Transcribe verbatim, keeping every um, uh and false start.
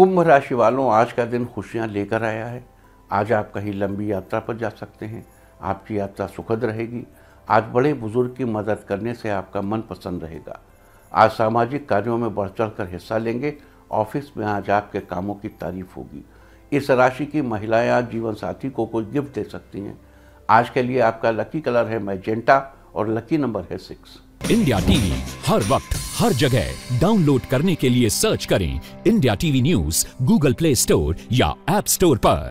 कुंभ राशि वालों, आज का दिन खुशियां लेकर आया है। आज आप कहीं लंबी यात्रा पर जा सकते हैं, आपकी यात्रा सुखद रहेगी। आज बड़े बुजुर्ग की मदद करने से आपका मन पसंद रहेगा। आज सामाजिक कार्यों में बढ़ चढ़ कर हिस्सा लेंगे। ऑफिस में आज आपके कामों की तारीफ होगी। इस राशि की महिलाएं आज जीवन साथी को कोई गिफ्ट दे सकती हैं। आज के लिए आपका लकी कलर है मैजेंटा और लकी नंबर है सिक्स। इंडिया टीवी हर वक्त हर जगह डाउनलोड करने के लिए सर्च करें India TV news Google Play store या ऐप स्टोर पर।